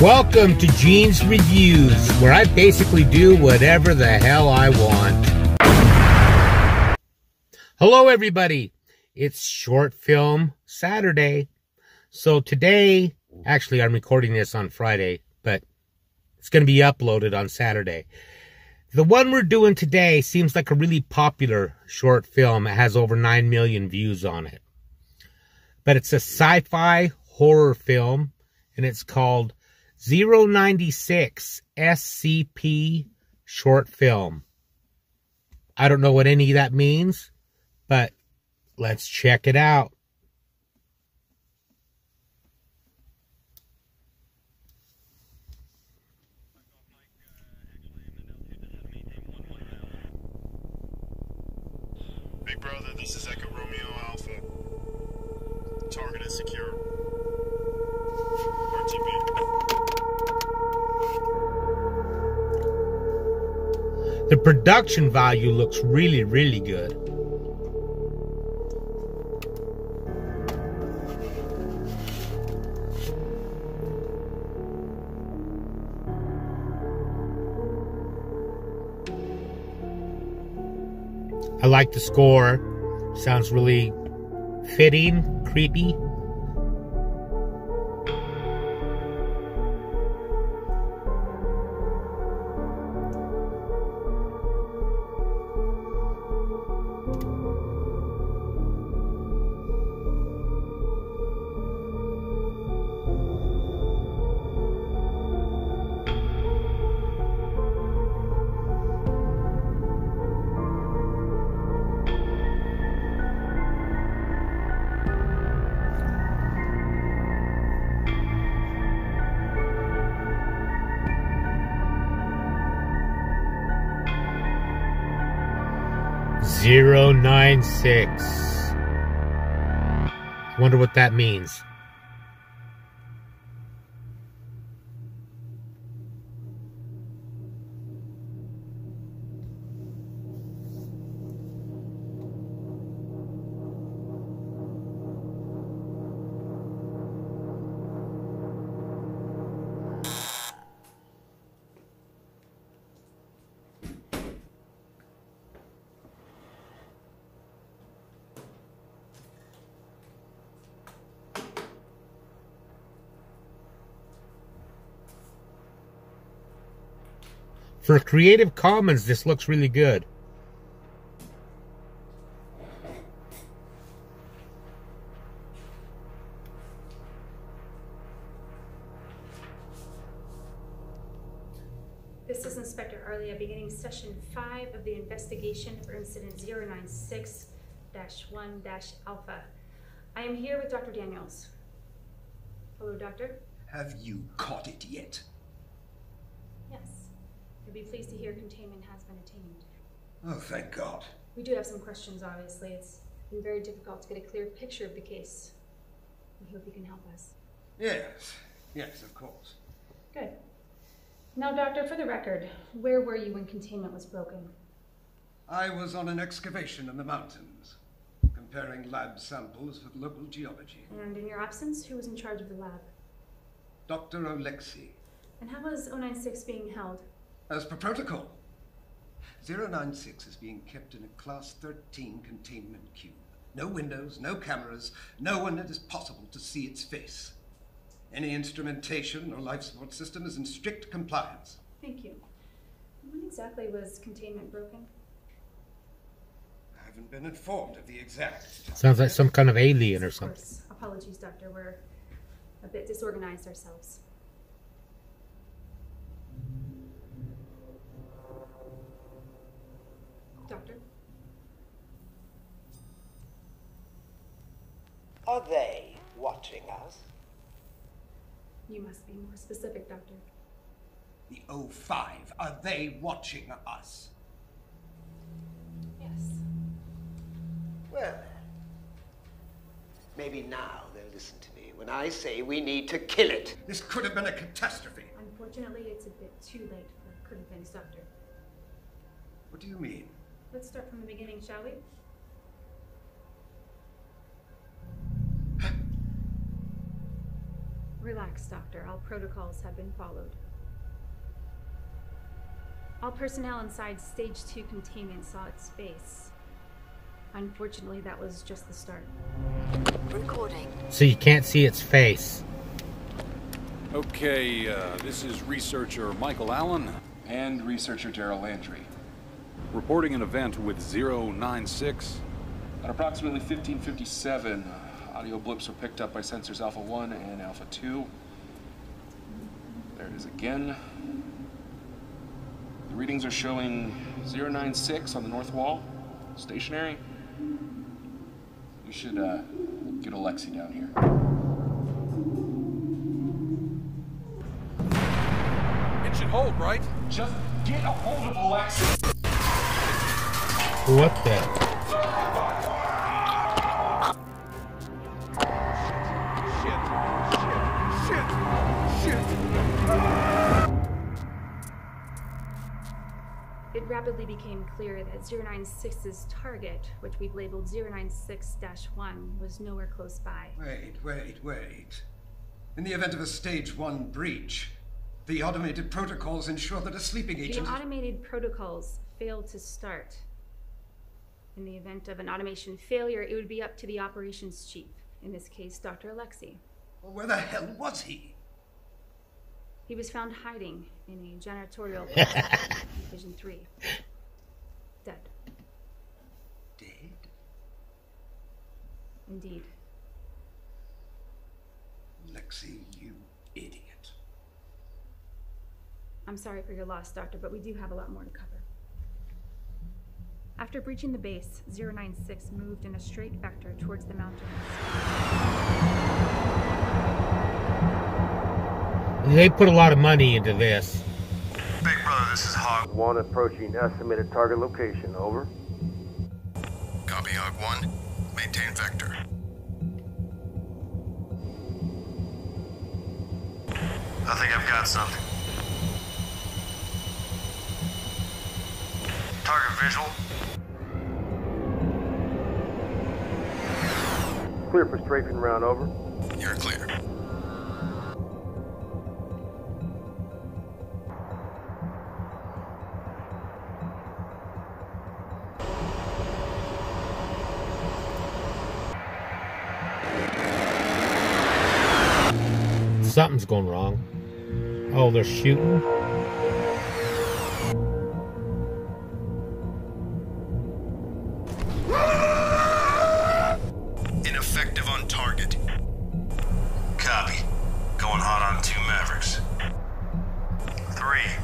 Welcome to Gene's Reviews, where I basically do whatever the hell I want. Hello everybody, it's Short Film Saturday. So today, actually I'm recording this on Friday, but it's going to be uploaded on Saturday. The one we're doing today seems like a really popular short film. It has over 9 million views on it. But it's a sci-fi horror film, and it's called 096 SCP short film. I don't know what any of that means, but let's check it out. Big brother, this is Echo Romeo Alpha. Target is secure. RTB. The production value looks really, really good. I like the score. Sounds really fitting, creepy. Zero 096. I wonder what that means. For Creative Commons, this looks really good. This is Inspector Arlia beginning Session 5 of the investigation for Incident 096-1-Alpha. I am here with Dr. Daniels. Hello, Doctor. Have you caught it yet? Be pleased to hear containment has been attained. Oh, thank God. We do have some questions, obviously. It's been very difficult to get a clear picture of the case. We hope you can help us. Yes, of course. Good. Now, Doctor, for the record, where were you when containment was broken? I was on an excavation in the mountains, comparing lab samples with local geology. And in your absence, who was in charge of the lab? Dr. Alexei. And how was 096 being held? As per protocol, 096 is being kept in a Class 13 containment cube. No windows, no cameras, no one that is possible to see its face. Any instrumentation or life support system is in strict compliance. Thank you. When exactly was containment broken? I haven't been informed of the exact. Sounds like some kind of alien or something. Of course. Apologies, Doctor. We're a bit disorganized ourselves. Doctor? Are they watching us? You must be more specific, Doctor. The O5, are they watching us? Yes. Well, maybe now they'll listen to me when I say we need to kill it. This could have been a catastrophe. Unfortunately, it's a bit too late for could have been, Doctor. What do you mean? Let's start from the beginning, shall we? Relax, Doctor. All protocols have been followed. All personnel inside Stage 2 containment saw its face. Unfortunately, that was just the start. Recording. So you can't see its face. Okay, this is researcher Michael Allen. And researcher Daryl Landry. Reporting an event with 096. At approximately 15:57, audio blips were picked up by sensors Alpha 1 and Alpha 2. There it is again. The readings are showing 096 on the north wall, stationary. We should get Alexei down here. It should hold, right? Just get a hold of Alexei. What the? Shit. It rapidly became clear that 096's target, which we've labeled 096-1, was nowhere close by. Wait. In the event of a Stage 1 breach, the automated protocols ensure that a sleeping agent... The automated protocols failed to start. In the event of an automation failure, it would be up to the operations chief, in this case, Dr. Alexei. Well, where the hell was he? He was found hiding in a janitorial Division 3. Dead. Dead? Indeed. Alexei, you idiot. I'm sorry for your loss, Doctor, but we do have a lot more to cover. After breaching the base, 096 moved in a straight vector towards the mountains. They put a lot of money into this. Big Brother, this is Hog 1 approaching estimated target location. Over. Copy, Hog 1. Maintain vector. I think I've got something. Target visual. Clear for strafing round. Over. You're clear. Something's going wrong. Oh, they're shooting. Ineffective on target. Copy. Going hot on two Mavericks. 3,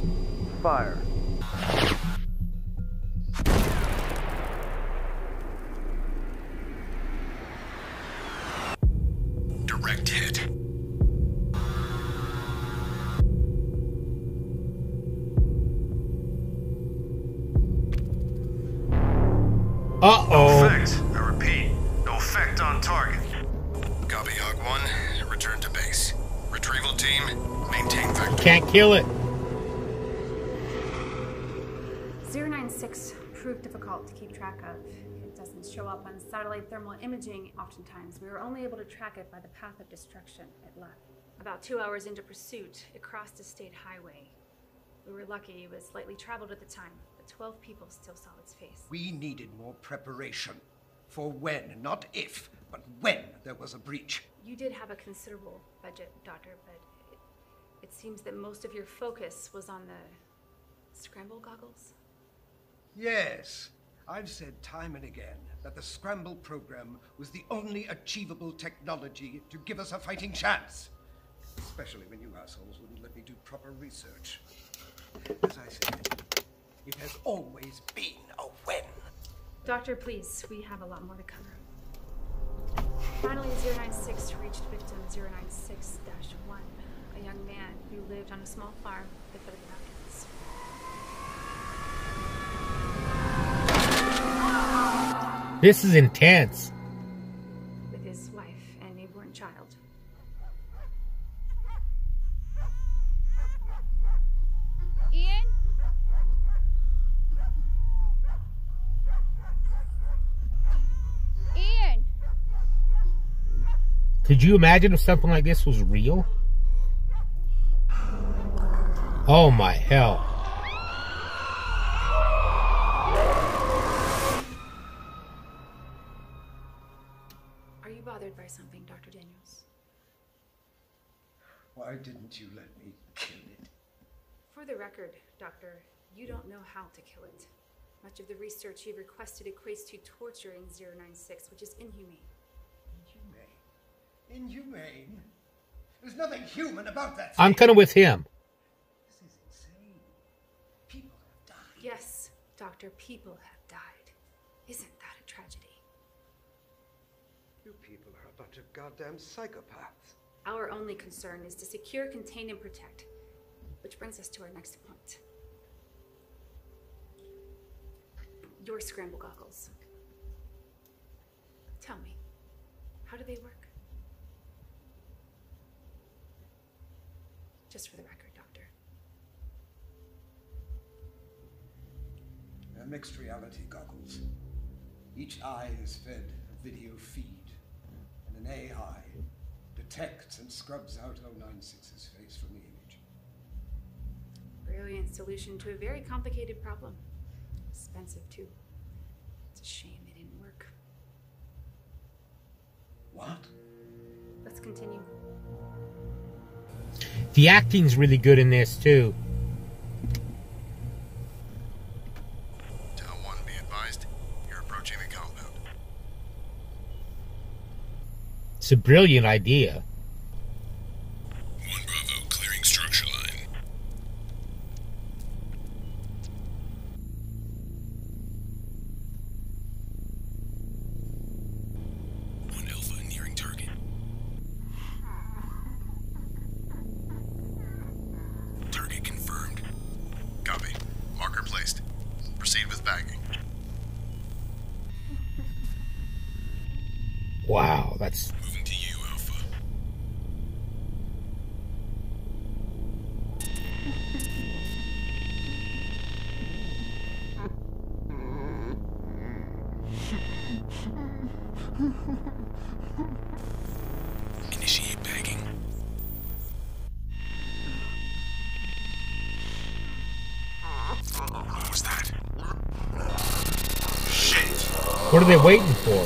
2, 1. Fire. Kill it. 096 proved difficult to keep track of. It doesn't show up on satellite thermal imaging oftentimes. We were only able to track it by the path of destruction it left. About 2 hours into pursuit, it crossed a state highway. We were lucky it was lightly traveled at the time, but 12 people still saw its face. We needed more preparation for when, not if, but when there was a breach. You did have a considerable budget, Doctor, but it seems that most of your focus was on the scramble goggles. Yes, I've said time and again that the scramble program was the only achievable technology to give us a fighting chance. Especially when you assholes wouldn't let me do proper research. As I said, it has always been a win. Doctor, please, we have a lot more to cover. Finally, 096 reached victim 096-1. A young man who lived on a small farm at the foot of the mountains. This is intense. With his wife and newborn child. Ian? Ian! Could you imagine if something like this was real? Oh my hell. Are you bothered by something, Dr. Daniels? Why didn't you let me kill it? For the record, Doctor, you don't know how to kill it. Much of the research you've requested equates to torturing 096, which is inhumane. Inhumane? Inhumane? There's nothing human about that thing. I'm kind of with him. This is insane. People have died. Yes, Doctor, people have died. Isn't that a tragedy? You people are a bunch of goddamn psychopaths. Our only concern is to secure, contain, and protect. Which brings us to our next point. Your scramble goggles. Tell me, how do they work? Just for the record, Doctor. They're mixed reality goggles. Each eye is fed a video feed, and an AI detects and scrubs out 096's face from the image. Brilliant solution to a very complicated problem. Expensive too. It's a shame it didn't work. What? Let's continue. The acting's really good in this too. Tau-1, be advised, you're approaching the compound. It's a brilliant idea. Wow, that's... Moving to you, Alpha. Initiate bagging. What was that? Shit! What are they waiting for?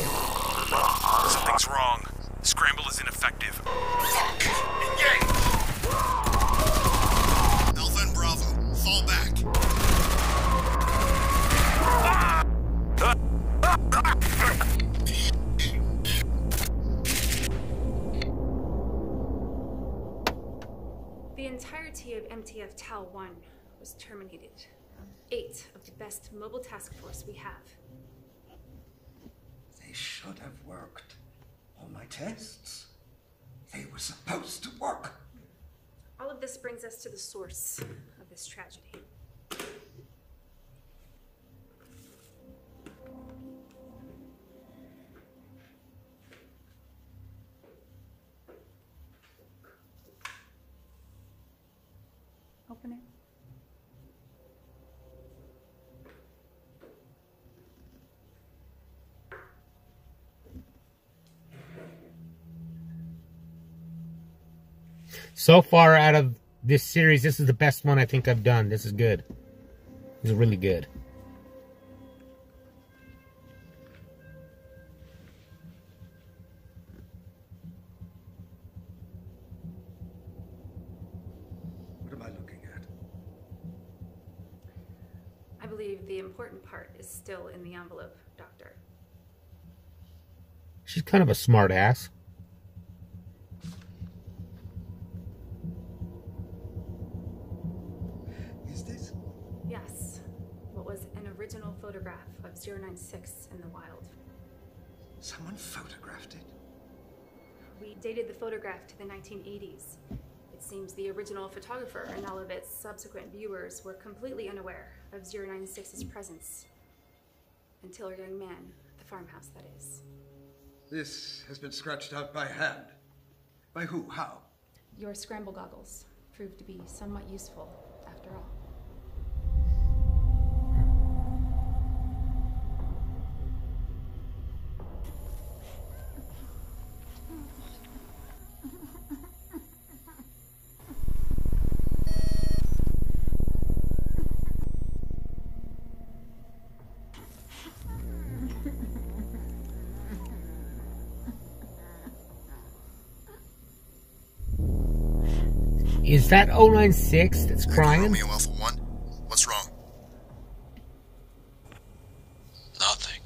The entirety of MTF Tau-1 was terminated. 8 of the best mobile task force we have. They should have worked. All my tests. They were supposed to work. All of this brings us to the source of this tragedy. Open it. So far out of this series, this is the best one I think I've done. This is good. This is really good. What am I looking at? I believe the important part is still in the envelope, Doctor. She's kind of a smart ass. Photograph of 096 in the wild. Someone photographed it? We dated the photograph to the 1980s. It seems the original photographer and all of its subsequent viewers were completely unaware of 096's presence. Until our young man, the farmhouse, that is. This has been scratched out by hand. By who? How? Your scramble goggles proved to be somewhat useful, after all. Is that 096 that's crying? Romeo Alpha 1, what's wrong? Nothing.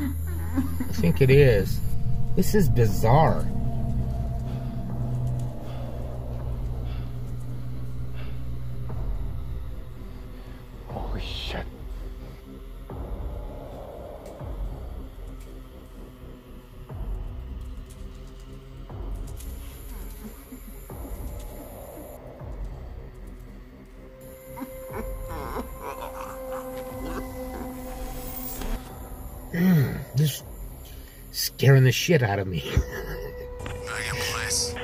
I think it is. This is bizarre. This scaring the shit out of me. I am place.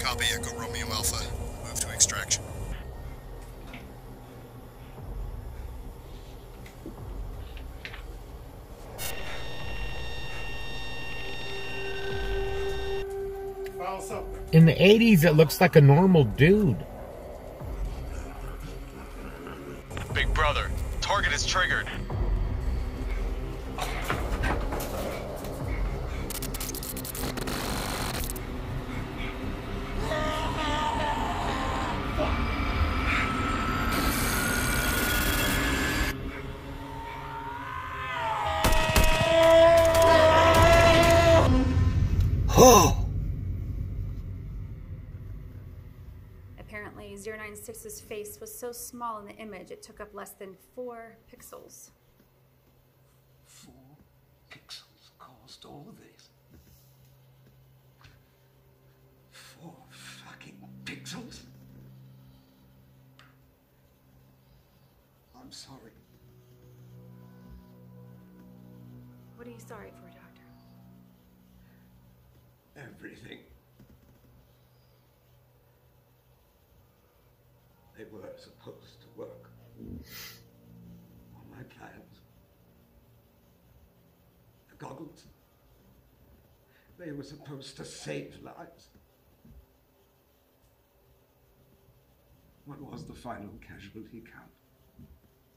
Copy Echo Romeo Alpha. Move to extraction. In the 80s, it looks like a normal dude. Big brother, target is triggered. Apparently, 096's face was so small in the image, it took up less than 4 pixels. 4 pixels caused all of this. 4 fucking pixels? I'm sorry. What are you sorry for, Doctor? Everything. They were supposed to work on my plans. The goggles. They were supposed to save lives. What was the final casualty count?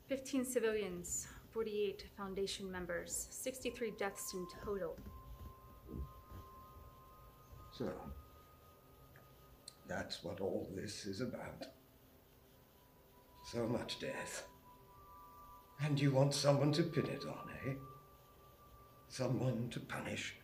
15 civilians, 48 Foundation members, 63 deaths in total. So, that's what all this is about. So much death. And you want someone to pin it on, eh? Someone to punish.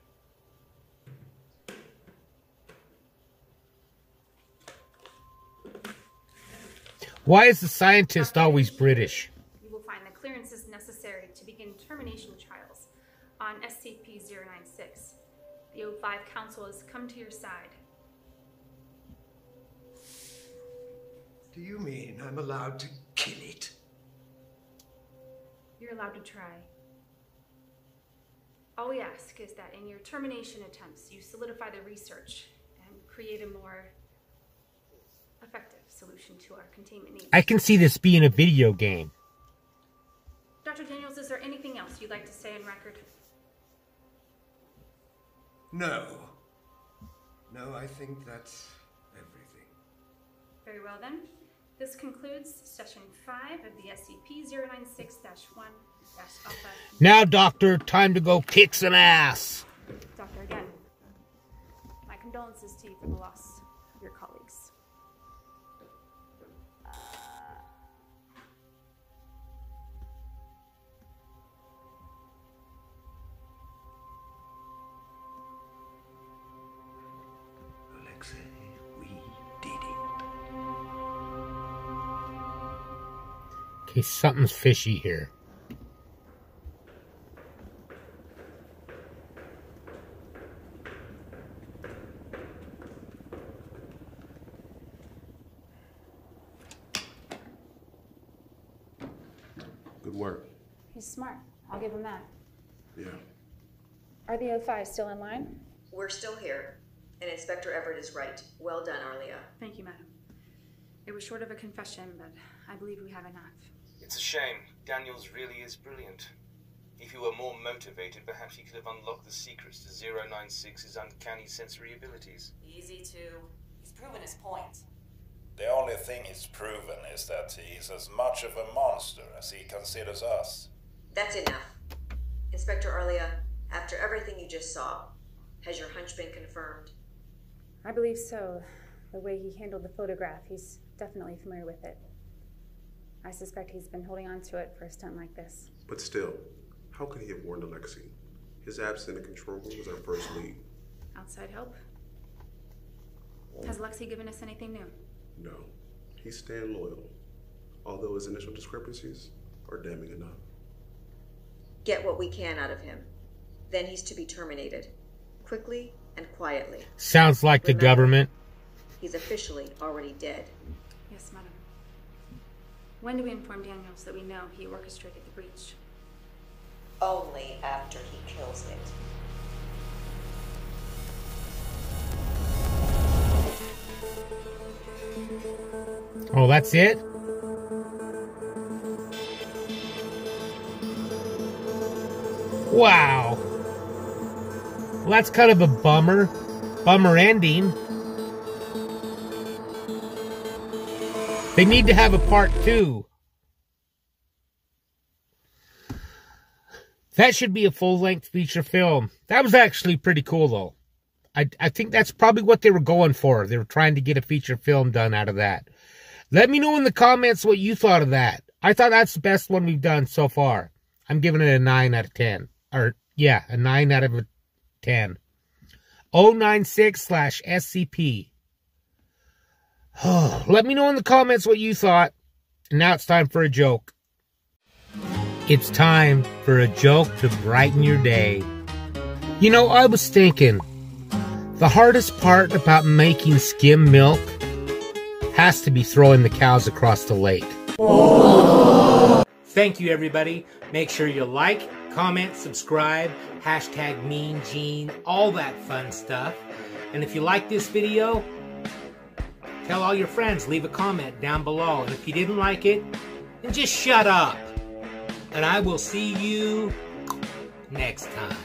Why is the scientist always British? You will find the clearances necessary to begin termination trials on SCP-096. The O5 Council has come to your side. Do you mean I'm allowed to kill it? You're allowed to try. All we ask is that in your termination attempts, you solidify the research and create a more effective solution to our containment needs. I can see this being a video game. Dr. Daniels, is there anything else you'd like to say on record? No. No, I think that's everything. Very well then. This concludes Session 5 of the SCP-096-1-Alpha. Now, Doctor, time to go kick some ass! Doctor, again, my condolences to you for the loss of your colleagues. Alexei, we did it. Okay, something's fishy here. Good work. He's smart. I'll give him that. Yeah. Are the O5 still in line? We're still here. And Inspector Everett is right. Well done, Arlia. Thank you, madam. It was short of a confession, but I believe we have enough. It's a shame. Daniels really is brilliant. If he were more motivated, perhaps he could have unlocked the secrets to 096's uncanny sensory abilities. Easy to. He's proven his point. The only only thing he's proven is that he's as much of a monster as he considers us. That's enough. Inspector Arlia, after everything you just saw, has your hunch been confirmed? I believe so. The way he handled the photograph, he's definitely familiar with it. I suspect he's been holding on to it for a stunt like this. But still, how could he have warned Alexei? His absence in the control room was our first lead. Outside help? Has Alexei given us anything new? No. He's staying loyal, although his initial discrepancies are damning enough. Get what we can out of him. Then he's to be terminated. Quickly and quietly. Sounds like the government. He's officially already dead. Yes, madam. When do we inform Daniels that we know he orchestrated the breach? Only after he kills it. Oh, that's it? Wow. Well, that's kind of a bummer. Bummer ending. They need to have a part 2. That should be a full-length feature film. That was actually pretty cool, though. I think that's probably what they were going for. They were trying to get a feature film done out of that. Let me know in the comments what you thought of that. I thought that's the best one we've done so far. I'm giving it a 9 out of 10. Or, yeah, a 9 out of a 10. 096/SCP. Let me know in the comments what you thought. And now it's time for a joke. It's time for a joke to brighten your day. You know, I was thinking, the hardest part about making skim milk has to be throwing the cows across the lake. Oh. Thank you, everybody. Make sure you like, comment, subscribe, #MeanGene, all that fun stuff. And if you like this video, tell all your friends, leave a comment down below. And if you didn't like it, then just shut up. And I will see you next time.